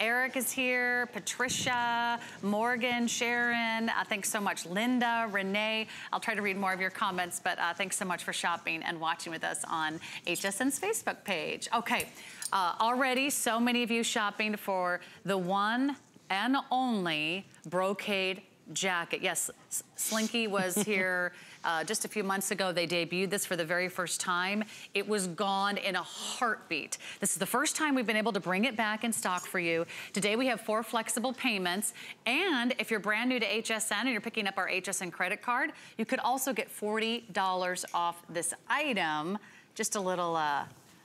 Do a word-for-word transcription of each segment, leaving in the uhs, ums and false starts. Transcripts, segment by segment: Eric is here, Patricia, Morgan, Sharon, uh, thanks so much, Linda, Renee. I'll try to read more of your comments, but uh, thanks so much for shopping and watching with us on H S N's Facebook page. Okay, uh, already so many of you shopping for the one and only Brocade jacket. Yes, Slinky was here uh, just a few months ago. They debuted this for the very first time. It was gone in a heartbeat. This is the first time we've been able to bring it back in stock for you. Today we have four flexible payments, and if you're brand new to H S N and you're picking up our H S N credit card, you could also get forty dollars off this item. Just a little uh,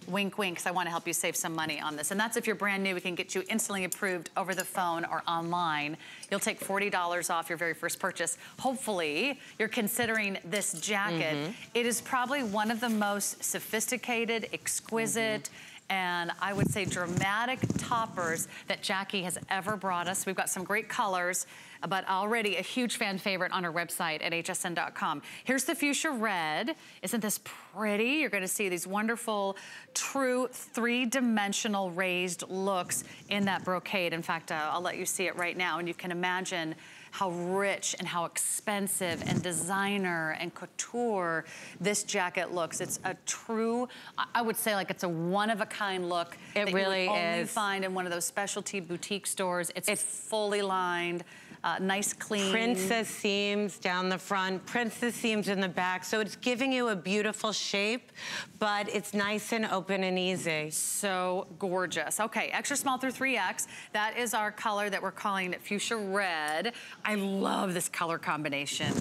wink, wink, because I want to help you save some money on this. And that's if you're brand new, we can get you instantly approved over the phone or online. You'll take forty dollars off your very first purchase. Hopefully, you're considering this jacket. Mm-hmm. It is probably one of the most sophisticated, exquisite, mm-hmm. and I would say dramatic toppers that Jackie has ever brought us. We've got some great colors, but already a huge fan favorite on our website at H S N dot com. Here's the fuchsia red. Isn't this pretty? You're gonna see these wonderful, true three-dimensional raised looks in that brocade. In fact, uh, I'll let you see it right now, and you can imagine how rich and how expensive and designer and couture this jacket looks. It's a true, I would say like it's a one-of-a-kind look. It really is. That you would only find in one of those specialty boutique stores. It's, it's fully lined, uh, nice, clean. Princess seams down the front, princess seams in the back. So it's giving you a beautiful shape, but it's nice and open and easy. So gorgeous. Okay, extra small through three X. That is our color that we're calling fuchsia red. I love this color combination.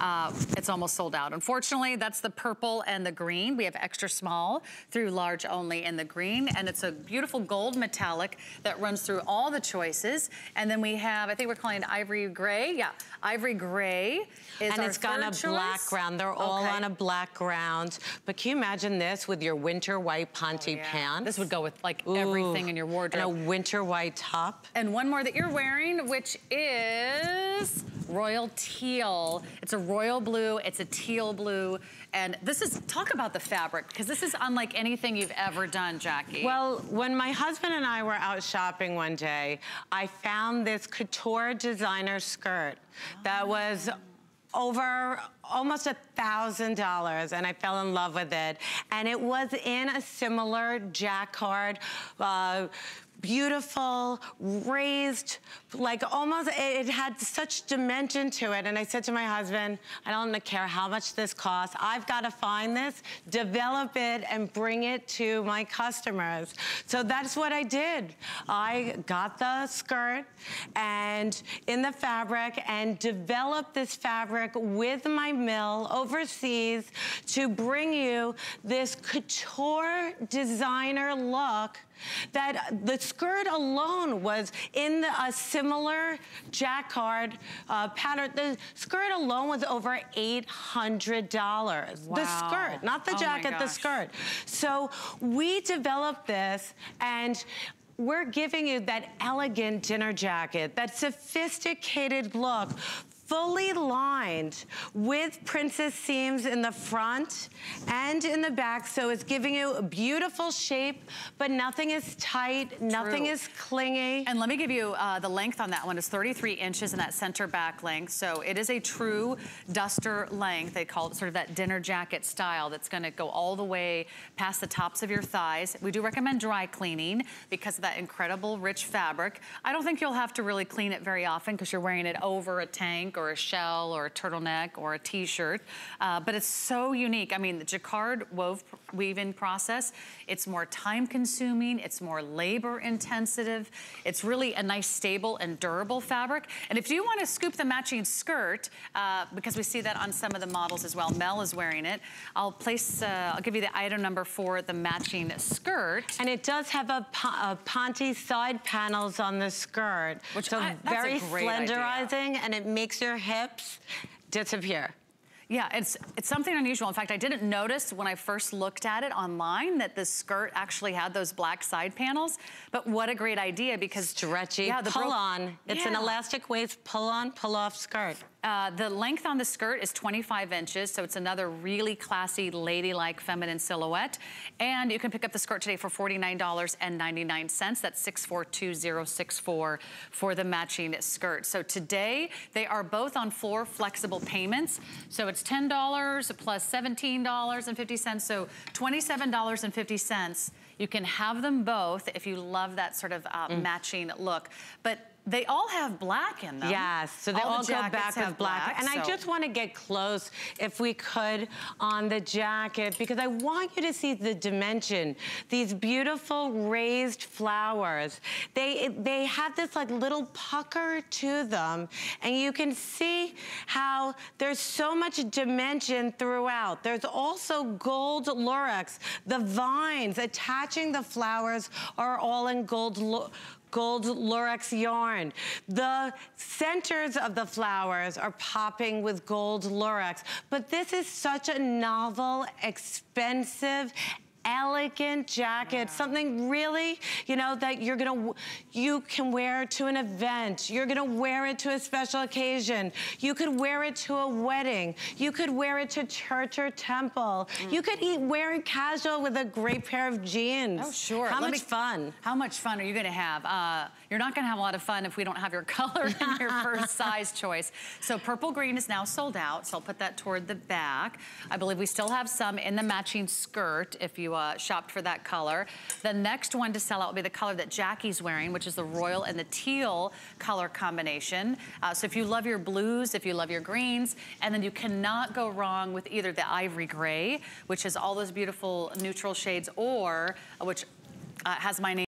Uh, it's almost sold out. Unfortunately, that's the purple and the green. We have extra small through large only in the green, and it's a beautiful gold metallic that runs through all the choices. And then we have, I think we're calling it ivory gray. Yeah, ivory gray is and our it's got a choice. Black ground. They're all okay. on a black ground. But can you imagine this with your winter white Ponty oh, yeah. pants? This would go with like Ooh, everything in your wardrobe. And a winter white top. And one more that you're wearing, which is royal teal. It's a royal blue, it's a teal blue, and this is, talk about the fabric, because this is unlike anything you've ever done, Jackie. Well, when my husband and I were out shopping one day, I found this couture designer skirt oh. that was over almost a thousand dollars, and I fell in love with it. And it was in a similar jacquard, uh, beautiful, raised, like almost, it had such dimension to it. And I said to my husband, I don't care how much this costs. I've got to find this, develop it, and bring it to my customers. So that's what I did. I got the skirt and in the fabric and developed this fabric with my mill overseas to bring you this couture designer look that the skirt alone was in the, a similar jacquard uh, pattern. The skirt alone was over eight hundred dollars. Wow. The skirt, not the jacket, oh the skirt. So we developed this, and we're giving you that elegant dinner jacket, that sophisticated look, fully lined with princess seams in the front and in the back. So it's giving you a beautiful shape, but nothing is tight, True. nothing is clingy. And let me give you uh, the length on that one. It's thirty-three inches in that center back length. So it is a true duster length. They call it sort of that dinner jacket style that's gonna go all the way past the tops of your thighs. We do recommend dry cleaning because of that incredible rich fabric. I don't think you'll have to really clean it very often because you're wearing it over a tank or a shell or a turtleneck or a t-shirt, uh, but it's so unique. I mean, the jacquard wove weave-in process, it's more time-consuming, it's more labor-intensive, it's really a nice, stable, and durable fabric. And if you want to scoop the matching skirt, uh, because we see that on some of the models as well, Mel is wearing it, I'll place, uh, I'll give you the item number for the matching skirt. And it does have a, po a Ponty side panels on the skirt, which so I, that's very a great slenderizing, idea. And it makes your hips disappear. Yeah, it's it's something unusual. In fact, I didn't notice when I first looked at it online that this skirt actually had those black side panels, but what a great idea because... Stretchy, yeah, the pull on. It's yeah. an elastic waist pull on, pull off skirt. Uh, the length on the skirt is twenty-five inches, so it's another really classy, ladylike, feminine silhouette. And you can pick up the skirt today for forty-nine ninety-nine. That's six four two zero six four for the matching skirt. So today, they are both on floor flexible payments. So it's ten dollars plus seventeen dollars and fifty cents, so twenty-seven dollars and fifty cents. You can have them both if you love that sort of uh, mm. matching look. But they all have black in them. Yes, so they all, all the go back with black. black and so. I just want to get close, if we could, on the jacket, because I want you to see the dimension. These beautiful raised flowers. They, they have this like little pucker to them, and you can see how there's so much dimension throughout. There's also gold lurex. The vines attaching the flowers are all in gold lurex. Gold lurex yarn. The centers of the flowers are popping with gold lurex. But this is such a novel, expensive, elegant jacket, yeah. something really, you know, that you're gonna, you can wear to an event, you're gonna wear it to a special occasion, you could wear it to a wedding, you could wear it to church or temple, mm. you could eat, wear it casual with a great pair of jeans. Oh, sure. How Let much me, fun? How much fun are you gonna have? Uh, you're not gonna have a lot of fun if we don't have your color in your first size choice. So purple green is now sold out, so I'll put that toward the back. I believe we still have some in the matching skirt if you Uh, shopped for that color. The next one to sell out will be the color that Jackie's wearing, which is the royal and the teal color combination. Uh, so if you love your blues, if you love your greens, and then you cannot go wrong with either the ivory gray, which has all those beautiful neutral shades, or uh, which uh, has my name